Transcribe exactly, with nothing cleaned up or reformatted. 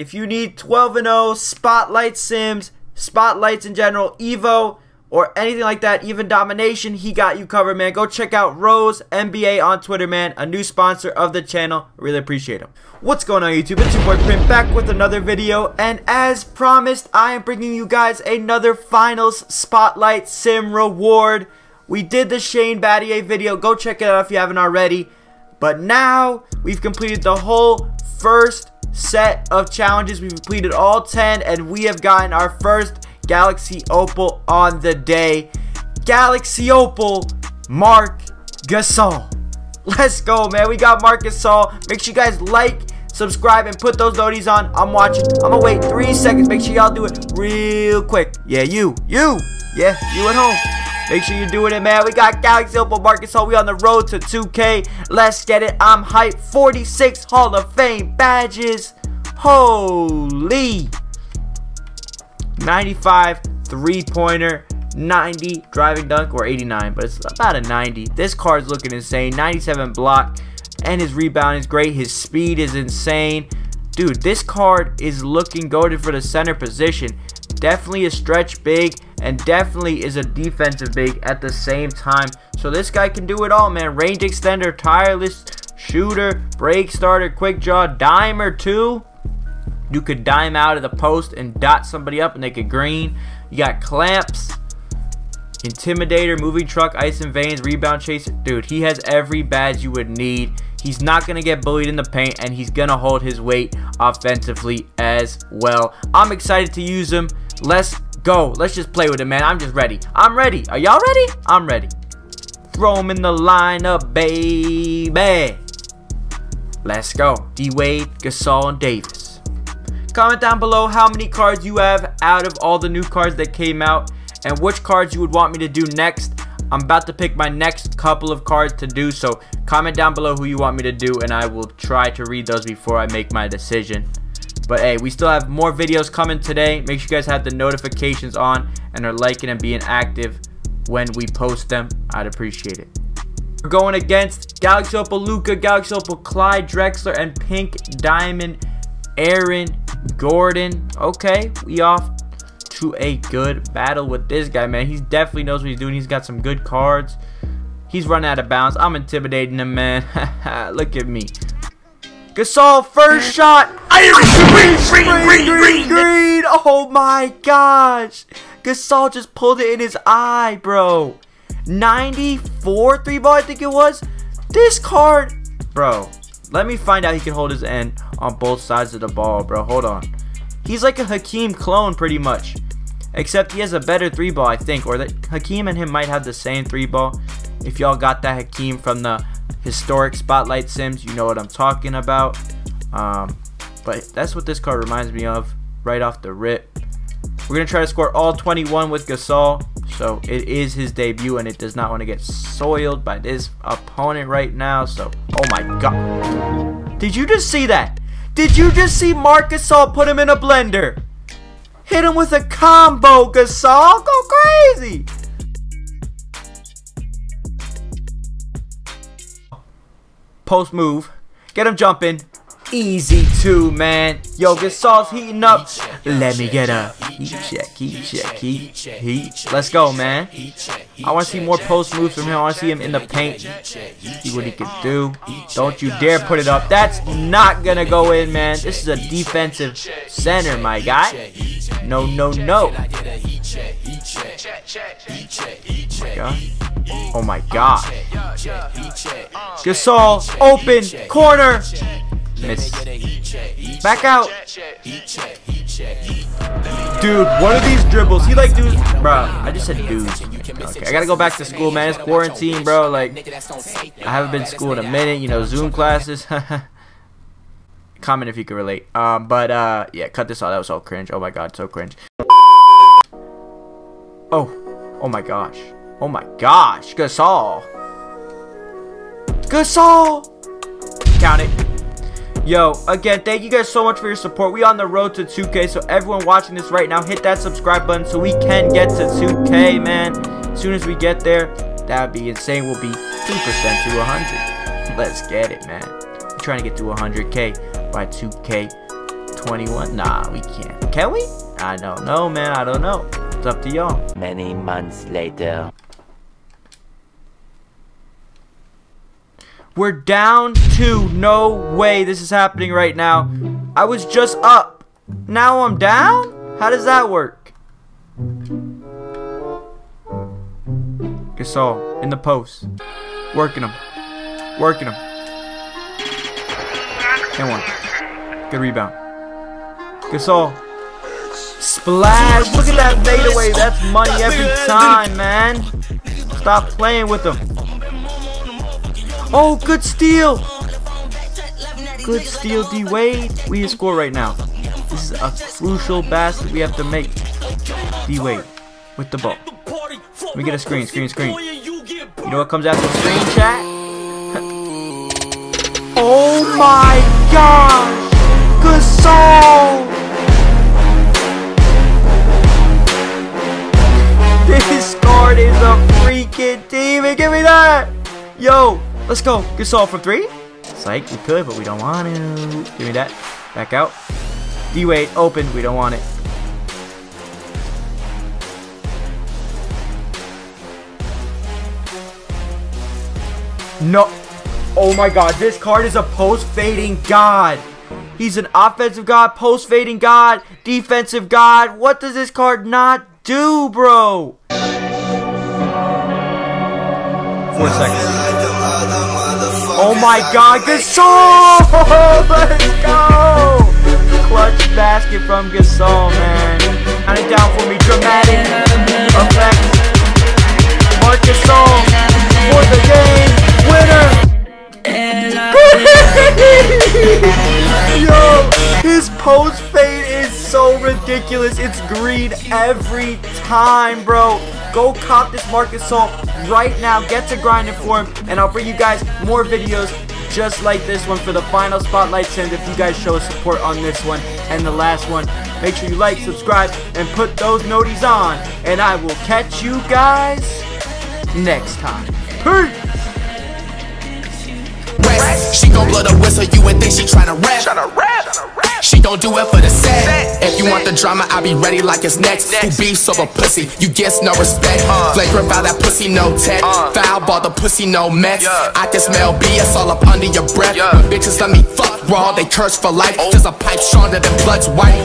If you need twelve and oh, Spotlight Sims, Spotlights in general, Evo, or anything like that, even Domination, he got you covered, man. Go check out Rose N B A on Twitter, man. A new sponsor of the channel. Really appreciate him. What's going on, YouTube? It's your boy Prim back with another video. And as promised, I am bringing you guys another Finals Spotlight Sim reward. We did the Shane Battier video. Go check it out if you haven't already. But now, we've completed the whole first set of challenges. We've completed all ten, and we have gotten our first Galaxy Opal on the day. Galaxy Opal, Marc Gasol. Let's go, man. We got Marc Gasol. Make sure you guys like, subscribe, and put those noties on. I'm watching. I'm gonna wait three seconds. Make sure y'all do it real quick. Yeah, you. You. Yeah, you at home. Make sure you're doing it, man. We got Galaxy Opal, Marc Gasol. We on the road to two K. Let's get it. I'm hyped. forty-six Hall of Fame badges. Holy. ninety-five three-pointer, ninety driving dunk, or eighty-nine, but it's about a ninety. This card's looking insane. ninety-seven block, and his rebound is great. His speed is insane. Dude, this card is looking goated for the center position. Definitely a stretch big, and definitely is a defensive big at the same time. So this guy can do it all, man. Range extender, tireless shooter, break starter, quick draw, dime or two. You could dime out of the post and dot somebody up and they could green. You got clamps, intimidator, moving truck, ice and veins, rebound chaser. Dude, he has every badge you would need. He's not going to get bullied in the paint, and he's going to hold his weight offensively as well. I'm excited to use him. Let's go. Let's just play with him, man. I'm just ready. I'm ready. Are y'all ready? I'm ready. Throw him in the lineup, baby. Let's go. D-Wade, Gasol, and Davis. Comment down below how many cards you have out of all the new cards that came out, and which cards you would want me to do next. I'm about to pick my next couple of cards to do, so comment down below who you want me to do, and I will try to read those before I make my decision. But hey, we still have more videos coming today. Make sure you guys have the notifications on and are liking and being active when we post them. I'd appreciate it. We're going against Galaxy Opal Luka, Galaxy Opal Clyde Drexler, and Pink Diamond Aaron Gordon. Okay, we off to a good battle with this guy, man. He definitely knows what he's doing. He's got some good cards. He's running out of bounds. I'm intimidating him, man. Look at me. Gasol, first shot. Green, green, green, green. Oh my gosh. Gasol just pulled it in his eye, bro. ninety-four three ball, I think it was. This card, bro. Let me find out he can hold his end on both sides of the ball, bro. Hold on. He's like a Hakeem clone, pretty much. Except he has a better three ball, I think. Or that Hakeem and him might have the same three ball. If y'all got that Hakeem from the historic Spotlight Sims, you know what I'm talking about. Um, but that's what this card reminds me of right off the rip. We're going to try to score all twenty-one with Gasol. So it is his debut, and it does not want to get soiled by this opponent right now. So, oh my god. Did you just see that? Did you just see Marc Gasol put him in a blender? Hit him with a combo, Gasol. Go crazy. Post move. Get him jumping. Easy two, man. Yo, Gasol's heating up. Let me get up. Heat check, heat check, heat, heat. Let's go, man. I want to see more post moves from him. I want to see him in the paint. See what he can do. Don't you dare put it up. That's not going to go in, man. This is a defensive center, my guy. No, no, no. Oh, my God. Gasol, open, corner. Miss. Back out. Dude, what are these dribbles? He like dudes. Bro, I just said dudes. Okay, I gotta go back to school, man. It's quarantine, bro. Like, I haven't been to school in a minute. You know, Zoom classes. Comment if you can relate. Um, but, uh, yeah, cut this off. That was so cringe. Oh, my God, so cringe. Oh. Oh, my gosh. Oh, my gosh. Gasol. Gasol. Count it. Yo, again, thank you guys so much for your support. We on the road to two K, so everyone watching this right now, hit that subscribe button so we can get to two K, man. As soon as we get there, that would be insane. We'll be two percent to one hundred. Let's get it, man. We're trying to get to one hundred K by two K twenty-one? Nah, we can't. Can we? I don't know, man. I don't know. It's up to y'all. Many months later. We're down two. No way this is happening right now. I was just up. Now I'm down? How does that work? Gasol in the post. Working him. Working him. And one. Good rebound. Gasol. Splash. Look at that fadeaway. That's money every time, man. Stop playing with him. Oh, good steal. Good steal, D-Wade. We need to score right now. This is a crucial basket we have to make. D-Wade with the ball. Let me get a screen, screen, screen. You know what comes after the screen, chat? Oh my gosh! Gasol! This card is a freaking demon. Give me that! Yo, let's go. Gasol for three. Psych, we could, but we don't want to. Give me that. Back out. D-Wade open. We don't want it. No. Oh my god, this card is a post-fading god. He's an offensive god, post-fading god, defensive god. What does this card not do, bro? Four seconds. Oh my god, Gasol! Let's go! Clutch basket from Gasol, man. Count it down for me. Dramatic effect. Marc Gasol for the game winner. Yo, his post fade is so ridiculous. It's green every time, bro. Go cop this Marc Gasol right now. Get to grinding for him, and I'll bring you guys more videos just like this one for the final spotlight send. If you guys show support on this one and the last one, make sure you like, subscribe, and put those noties on. And I will catch you guys next time. Peace. She gon' blow the whistle, you would think she tryna rap. She don't do it for the set. If you want the drama, I'll be ready like it's next. Who beefs over pussy, you gets no respect. Flagrant foul that pussy, no tech. Foul ball the pussy, no mess. I can smell B S all up under your breath. When bitches let me fuck raw, they curse for life. Cause a pipe stronger than blood's white.